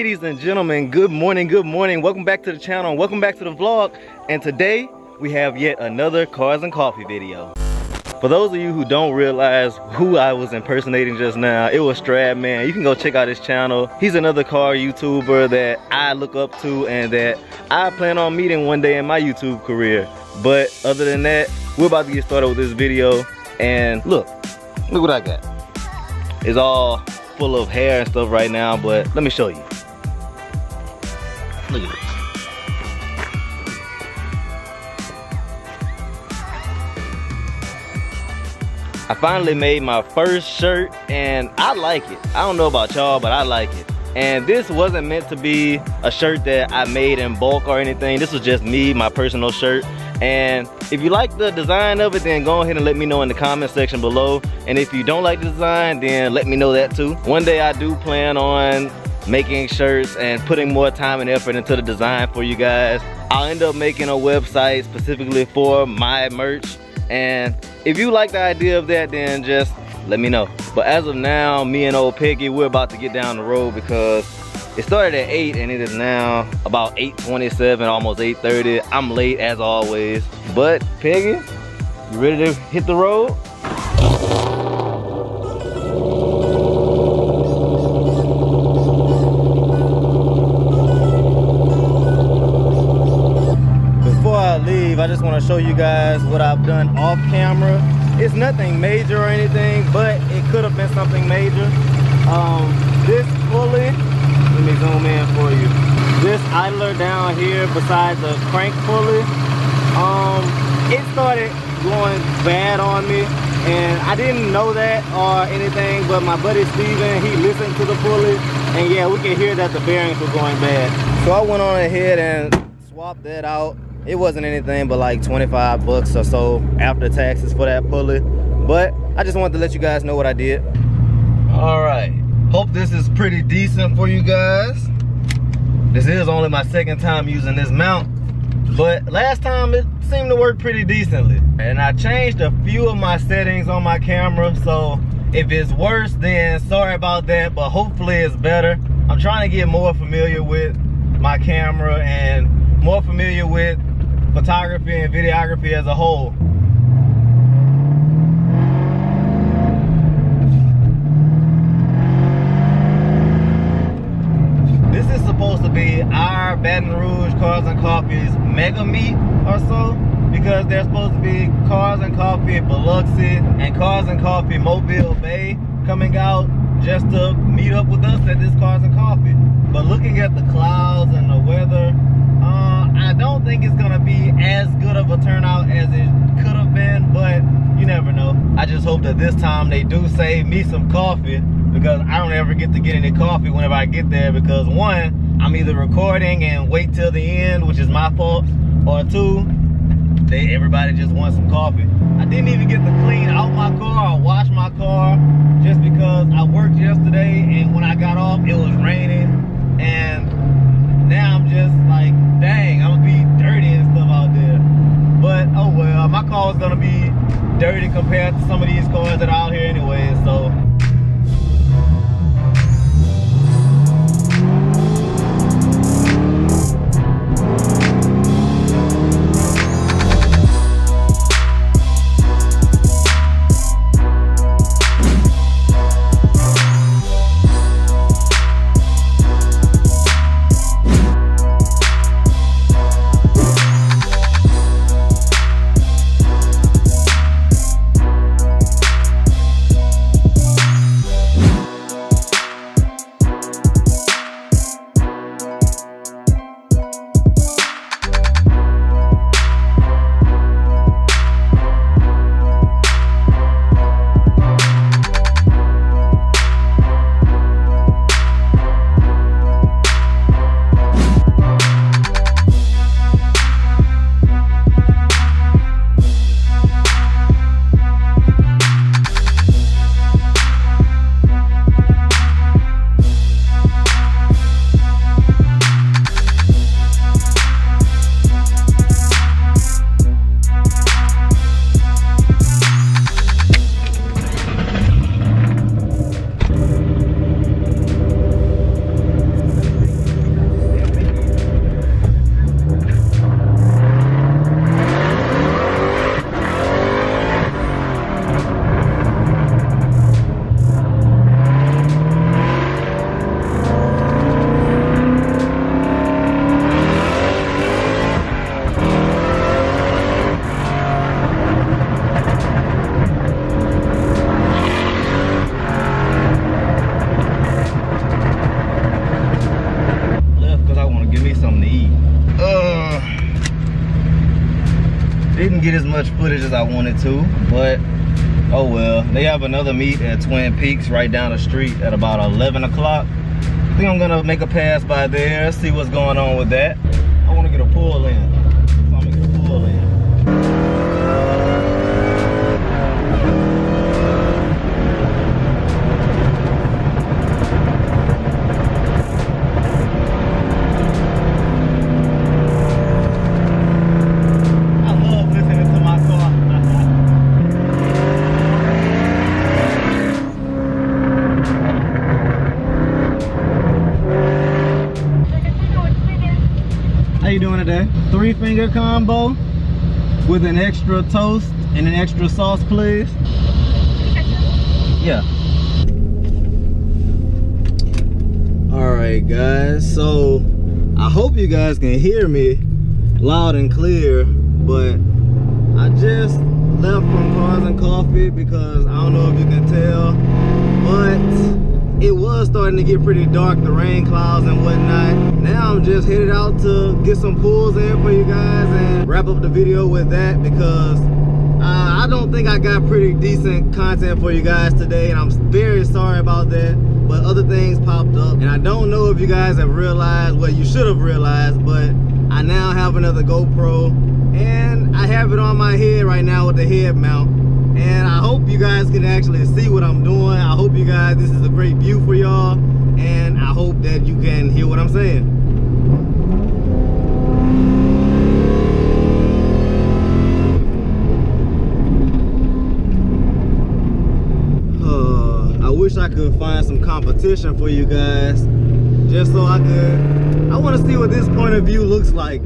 Ladies and gentlemen, good morning. Welcome back to the channel, welcome back to the vlog. And today we have yet another Cars and Coffee video. For those of you who don't realize who I was impersonating just now, it was Stradman. You can go check out his channel. He's another car YouTuber that I look up to and that I plan on meeting one day in my YouTube career. But other than that, we're about to get started with this video. And look what I got. It's all full of hair and stuff right now, but let me show you. Look at this. I finally made my first shirt and I like it. I don't know about y'all, but I like it. And this wasn't meant to be a shirt that I made in bulk or anything. This was just me, my personal shirt. And if you like the design of it, then go ahead and let me know in the comment section below. And if you don't like the design, then let me know that too. One day I do plan on making shirts and putting more time and effort into the design for you guys. I'll end up making a website specifically for my merch. And if you like the idea of that, then just let me know. But as of now, me and old Peggy, we're about to get down the road because it started at 8 and it is now about 8:27, almost 8:30. I'm late as always. But Peggy, you ready to hit the road? I just want to show you guys what I've done off camera. It's nothing major or anything, but it could have been something major. This pulley, let me zoom in for you. This idler down here beside the crank pulley, it started going bad on me and I didn't know that or anything, but my buddy Steven, he listened to the pulley and yeah, we could hear that the bearings were going bad. So I went on ahead and swapped that out. It wasn't anything but like 25 bucks or so after taxes for that pulley, but I just wanted to let you guys know what I did. All right, hope this is pretty decent for you guys. This is only my second time using this mount, but last time it seemed to work pretty decently. And I changed a few of my settings on my camera, so if it's worse, then sorry about that, but hopefully it's better. I'm trying to get more familiar with my camera and more familiar with photography and videography as a whole. This is supposed to be our Baton Rouge Cars and Coffee's mega meet or so, because there's supposed to be Cars and Coffee in Biloxi and Cars and Coffee Mobile Bay coming out just to meet up with us at this Cars and Coffee. But looking at the clouds and the weather, I don't think it's gonna be as good of a turnout as it could have been, but you never know. I just hope that this time they do save me some coffee, because I don't ever get to get any coffee whenever I get there, because one, I'm either recording and wait till the end, which is my fault, or two, everybody just wants some coffee. I didn't even get to clean out my car or wash my car, just because I worked yesterday and when I got off it was raining, and now I'm just like, dang, I'm gonna be dirty and stuff out there. But oh well, my car's gonna be dirty compared to some of these cars that are out here anyway, so. Didn't get as much footage as I wanted to, but oh well. They have another meet at Twin Peaks right down the street at about 11 o'clock. I think I'm gonna make a pass by there, see what's going on with that. I wanna get a pull in. Three finger combo with an extra toast and an extra sauce, please. Yeah. All right, guys. So I hope you guys can hear me loud and clear, but I just left from Cars and Coffee because I don't know if you can tell, but it was starting to get pretty dark, the rain clouds and whatnot. Now I'm just headed out to get some pulls in for you guys and wrap up the video with that, because I don't think I got pretty decent content for you guys today, and I'm very sorry about that, but other things popped up. And I don't know if you guys have realized what you should have realized, but I now have another GoPro and I have it on my head right now with the head mount. And I hope you guys can actually see what I'm doing. I hope you guys, this is a great view for y'all, and I hope that you can hear what I'm saying. I wish I could find some competition for you guys, just so I could, I want to see what this point of view looks like.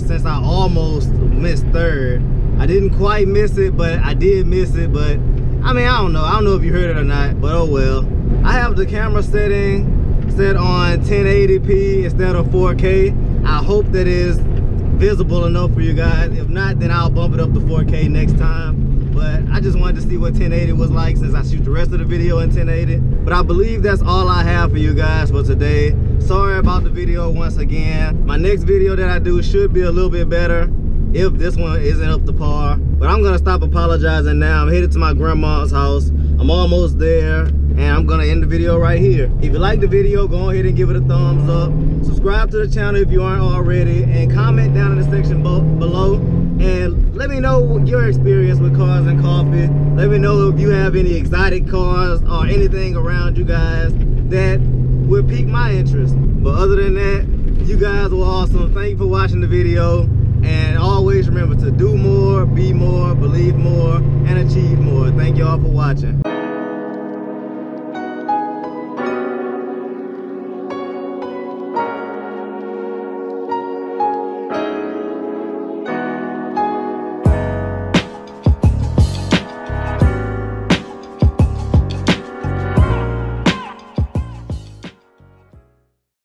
Since I almost missed third. I didn't quite miss it, but I did miss it. But I mean, I don't know if you heard it or not, but oh well. I have the camera setting set on 1080p instead of 4K. I hope that is visible enough for you guys. If not, then I'll bump it up to 4K next time. But I just wanted to see what 1080 was like, since I shoot the rest of the video in 1080. But I believe that's all I have for you guys for today. Sorry about the video once again. My next video that I do should be a little bit better if this one isn't up to par. But I'm gonna stop apologizing now. I'm headed to my grandma's house. I'm almost there, and I'm gonna end the video right here. If you like the video, go ahead and give it a thumbs up. Subscribe to the channel if you aren't already, and comment down in the section below. And let me know your experience with Cars and Coffee. Let me know if you have any exotic cars or anything around you guys that would pique my interest. But other than that, you guys were awesome. Thank you for watching the video, and always remember to do more, be more, believe more, and achieve more. Thank y'all for watching.